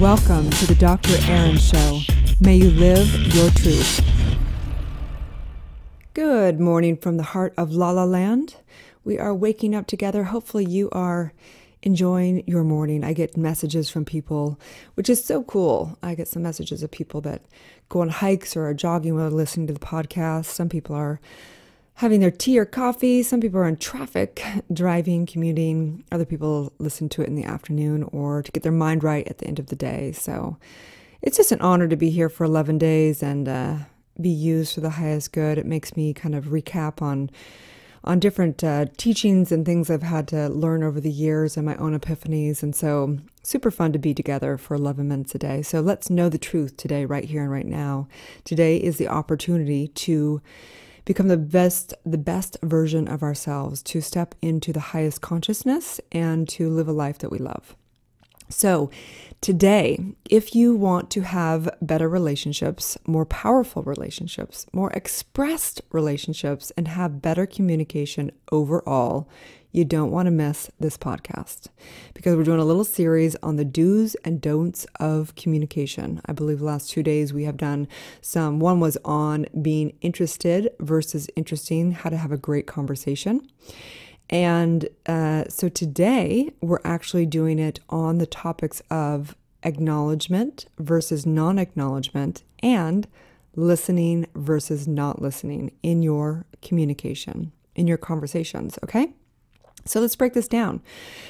Welcome to the Dr. Erin Show. May you live your truth. Good morning from the heart of La La Land. We are waking up together. Hopefully you are enjoying your morning. I get messages from people, which is so cool. I get some messages of people that go on hikes or are jogging while listening to the podcast. Some people are having their tea or coffee. Some people are in traffic, driving, commuting. Other people listen to it in the afternoon or to get their mind right at the end of the day. So it's just an honor to be here for 11 days and be used for the highest good. It makes me kind of recap on different teachings and things I've had to learn over the years and my own epiphanies. And so super fun to be together for 11 minutes a day. So let's know the truth today, right here and right now. Today is the opportunity to become the best version of ourselves, to step into the highest consciousness and to live a life that we love. So today, if you want to have better relationships, more powerful relationships, more expressed relationships, and have better communication overall, you don't want to miss this podcast, because we're doing a little series on the do's and don'ts of communication. I believe the last 2 days we have done some. One was on being interested versus interesting, how to have a great conversation. And so today we're actually doing it on the topics of acknowledgement versus non-acknowledgement and listening versus not listening in your communication, in your conversations, okay? So let's break this down.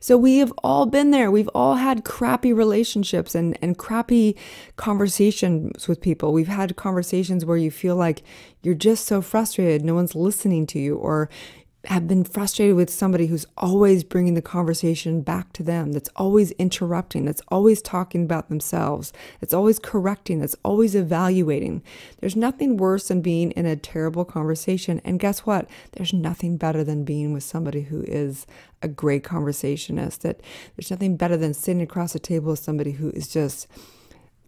So we have all been there. We've all had crappy relationships and crappy conversations with people. We've had conversations where you feel like you're just so frustrated, no one's listening to you, or have been frustrated with somebody who's always bringing the conversation back to them, that's always interrupting, that's always talking about themselves, that's always correcting, that's always evaluating. There's nothing worse than being in a terrible conversation. And guess what? There's nothing better than being with somebody who is a great conversationist. There's nothing better than sitting across the table with somebody who is just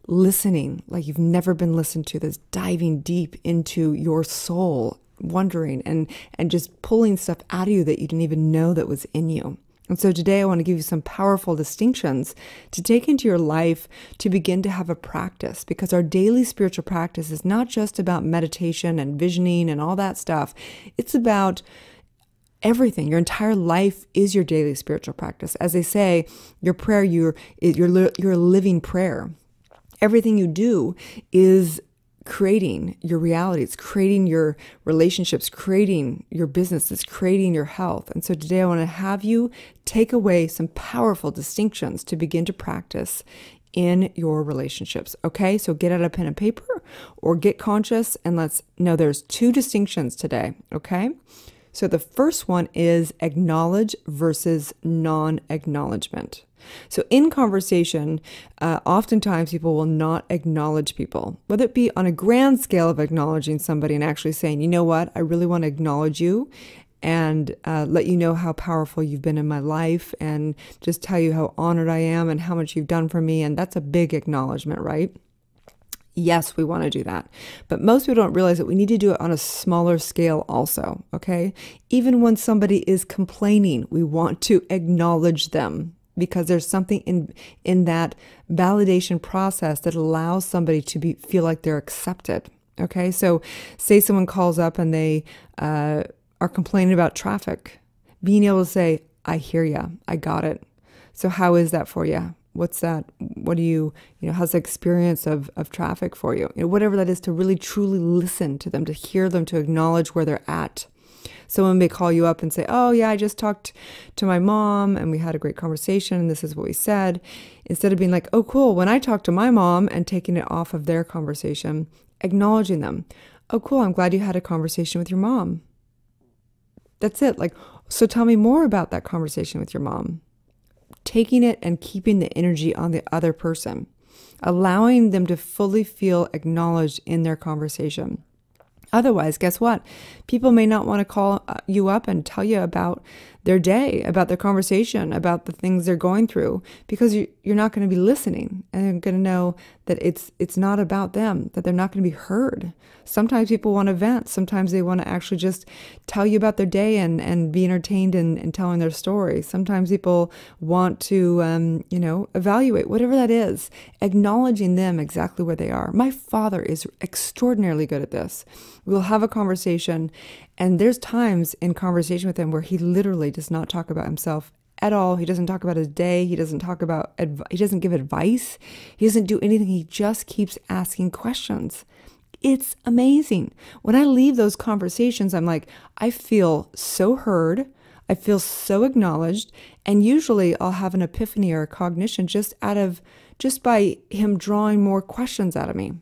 listening like you've never been listened to, that's diving deep into your soul, wondering and just pulling stuff out of you that you didn't even know that was in you. And so today I want to give you some powerful distinctions to take into your life to begin to have a practice, because our daily spiritual practice is not just about meditation and visioning and all that stuff. It's about everything. Your entire life is your daily spiritual practice. As they say, your prayer, you're a living prayer. Everything you do is creating your reality. It's creating your relationships, creating your businesses, creating your health. And so today I want to have you take away some powerful distinctions to begin to practice in your relationships. Okay, so get out a pen and paper or get conscious, and let's know there's two distinctions today. Okay, so the first one is acknowledge versus non-acknowledgement. So in conversation, oftentimes people will not acknowledge people, whether it be on a grand scale of acknowledging somebody and actually saying, you know what, I really want to acknowledge you and let you know how powerful you've been in my life and just tell you how honored I am and how much you've done for me. And that's a big acknowledgement, right? Yes, we want to do that. But most people don't realize that we need to do it on a smaller scale also, okay? Even when somebody is complaining, we want to acknowledge them, because there's something in that validation process that allows somebody to feel like they're accepted, okay? So say someone calls up and they are complaining about traffic. Being able to say, I hear ya, I got it. So how is that for you? What's that? What do you know, how's the experience of traffic for you? You know, whatever that is, to really truly listen to them, to hear them, to acknowledge where they're at. So when they call you up and say, oh yeah, I just talked to my mom and we had a great conversation and this is what we said, instead of being like, oh cool, when I talked to my mom, and taking it off of their conversation, acknowledging them. Oh cool, I'm glad you had a conversation with your mom. That's it. Like, so tell me more about that conversation with your mom. Taking it and keeping the energy on the other person, allowing them to fully feel acknowledged in their conversation. Otherwise, guess what? People may not want to call you up and tell you about their day, about their conversation, about the things they're going through, because you're not going to be listening, and you're going to know that it's not about them, that they're not going to be heard. Sometimes people want to vent. Sometimes they want to actually just tell you about their day and be entertained in telling their story. Sometimes people want to, you know, evaluate, whatever that is, acknowledging them exactly where they are. My father is extraordinarily good at this. We'll have a conversation, and there's times in conversation with him where he literally does not talk about himself at all. He doesn't talk about his day. He doesn't talk about, he doesn't give advice. He doesn't do anything. He just keeps asking questions. It's amazing. When I leave those conversations, I'm like, I feel so heard. I feel so acknowledged. And usually I'll have an epiphany or a cognition just by him drawing more questions out of me.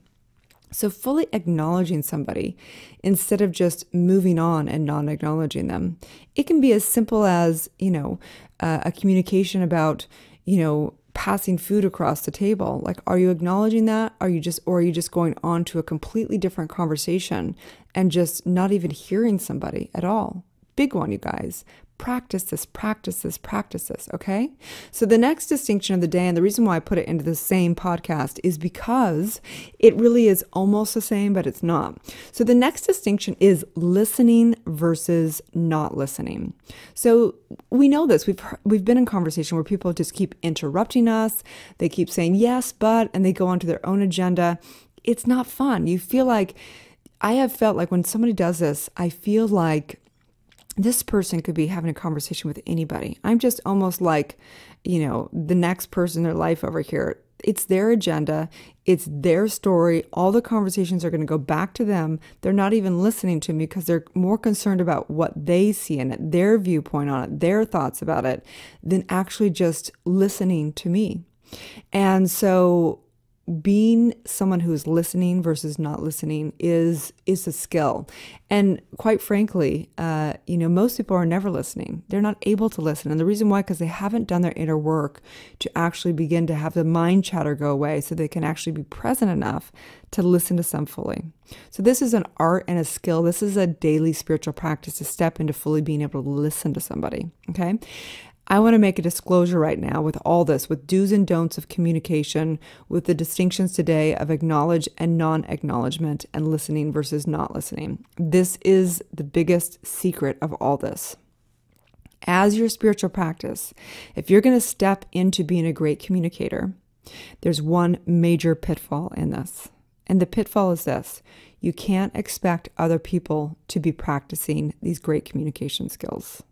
So fully acknowledging somebody instead of just moving on and not acknowledging them. It can be as simple as, you know, a communication about, you know, passing food across the table. Like, are you acknowledging that? Or are you just going on to a completely different conversation and just not even hearing somebody at all? Big one, you guys. Practice this, practice this, practice this, okay? So the next distinction of the day, and the reason why I put it into the same podcast, is because it really is almost the same, but it's not. So the next distinction is listening versus not listening. So we know this. We've been in conversation where people just keep interrupting us. They keep saying yes, but, and they go on to their own agenda. It's not fun. You feel like, I have felt like when somebody does this, I feel like this person could be having a conversation with anybody. I'm just almost like, you know, the next person in their life over here. It's their agenda. It's their story. All the conversations are going to go back to them. They're not even listening to me because they're more concerned about what they see in it, their viewpoint on it, their thoughts about it, than actually just listening to me. And so being someone who is listening versus not listening is a skill. And quite frankly, you know, most people are never listening. They're not able to listen. And the reason why, because they haven't done their inner work to actually begin to have the mind chatter go away so they can actually be present enough to listen to some fully. So this is an art and a skill. This is a daily spiritual practice to step into fully being able to listen to somebody, okay? I want to make a disclosure right now with all this, with do's and don'ts of communication, with the distinctions today of acknowledge and non-acknowledgement and listening versus not listening. This is the biggest secret of all this. As your spiritual practice, if you're going to step into being a great communicator, there's one major pitfall in this. And the pitfall is this: you can't expect other people to be practicing these great communication skills.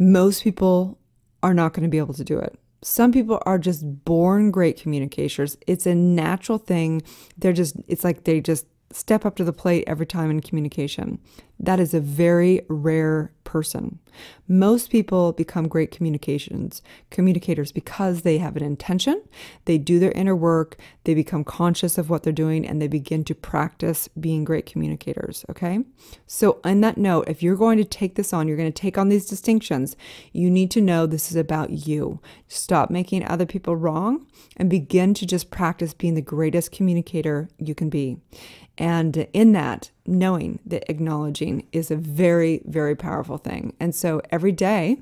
Most people are not going to be able to do it. Some people are just born great communicators. It's a natural thing. They're just, it's like they just step up to the plate every time in communication. That is a very rare person. Most people become great communicators because they have an intention, they do their inner work, they become conscious of what they're doing, and they begin to practice being great communicators, okay? So on that note, if you're going to take this on, you're going to take on these distinctions, you need to know this is about you. Stop making other people wrong and begin to just practice being the greatest communicator you can be. And in that, knowing that acknowledging is a very, very powerful thing. And so every day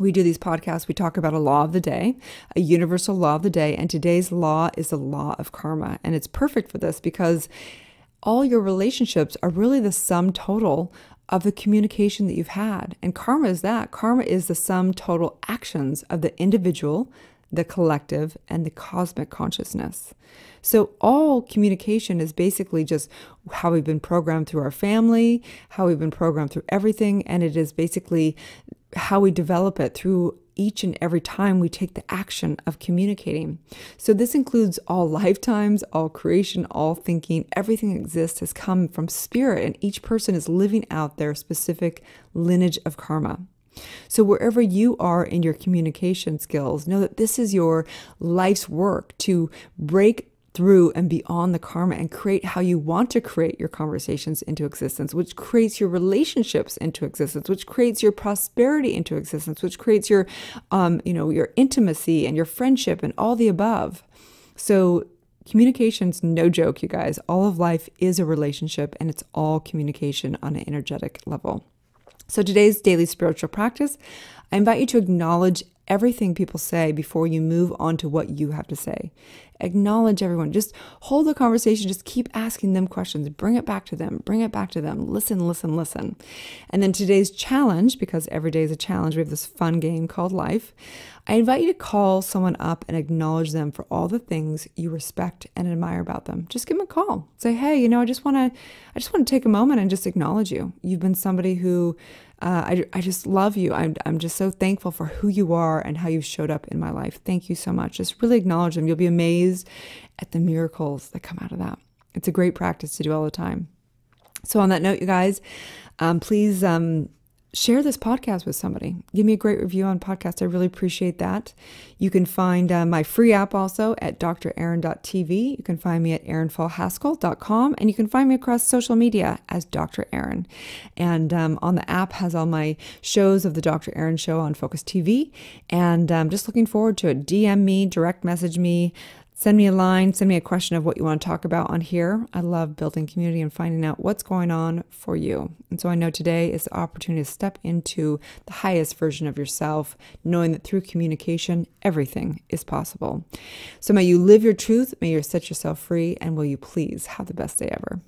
we do these podcasts, we talk about a law of the day, a universal law of the day. And today's law is the law of karma. And it's perfect for this because all your relationships are really the sum total of the communication that you've had. And karma is that. Karma is the sum total actions of the individual, the collective, and the cosmic consciousness. So all communication is basically just how we've been programmed through our family, how we've been programmed through everything, and it is basically how we develop it through each and every time we take the action of communicating. So this includes all lifetimes, all creation, all thinking. Everything that exists has come from spirit, and each person is living out their specific lineage of karma. So wherever you are in your communication skills, know that this is your life's work to break through and beyond the karma and create how you want to create your conversations into existence, which creates your relationships into existence, which creates your prosperity into existence, which creates your, you know, your intimacy and your friendship and all the above. So communication's no joke, you guys. All of life is a relationship, and it's all communication on an energetic level. So today's daily spiritual practice, I invite you to acknowledge everything people say before you move on to what you have to say. Acknowledge everyone. Just hold the conversation. Just keep asking them questions. Bring it back to them. Bring it back to them. Listen, listen, listen. And then today's challenge, because every day is a challenge, we have this fun game called life. I invite you to call someone up and acknowledge them for all the things you respect and admire about them. Just give them a call. Say, hey, you know, I just want to take a moment and just acknowledge you. You've been somebody who I just love you. I'm just so thankful for who you are and how you've showed up in my life. Thank you so much. Just really acknowledge them. You'll be amazed at the miracles that come out of that. It's a great practice to do all the time. So on that note, you guys, please share this podcast with somebody. Give me a great review on podcast. I really appreciate that. You can find my free app also at DrErin.tv. You can find me at erinfallhaskell.com, and you can find me across social media as Dr. Erin. And on the app has all my shows of the Dr. Erin Show on Focus TV. And I'm just looking forward to it. DM me, direct message me, send me a line, send me a question of what you want to talk about on here. I love building community and finding out what's going on for you. And so I know today is the opportunity to step into the highest version of yourself, knowing that through communication, everything is possible. So may you live your truth, may you set yourself free, and will you please have the best day ever.